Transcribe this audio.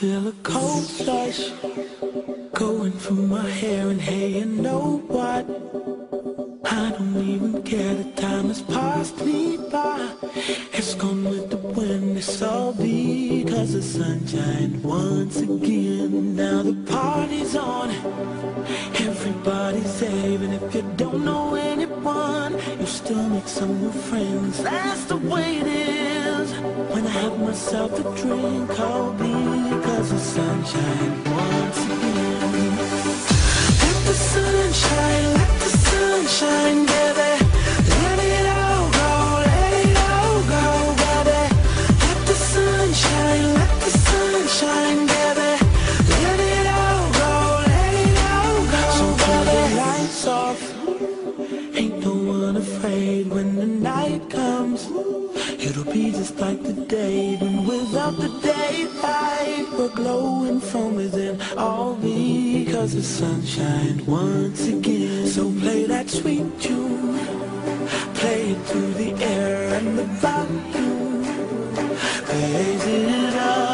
feel a cold flush going through my hair, and hey, you know what? I don't even care, the time has passed me by. It's gone with the wind, it's all because the sunshine once again. Now the party's on, everybody's having. If you don't know anyone, you still make some new friends. That's the way it is. When I have myself a drink, all because the sunshine once again. Let the sunshine, let the sunshine, baby. Let it all go, let it all go, baby. Let the sunshine, let the sunshine, baby. Let it all go, let it all go, so baby. The lights off, ain't no one afraid. When the night comes, it'll be just like the day, but without the daylight. We're glowing from within, all because the sunshine once again. So play that sweet tune, play it through the air and the volume, raise it up.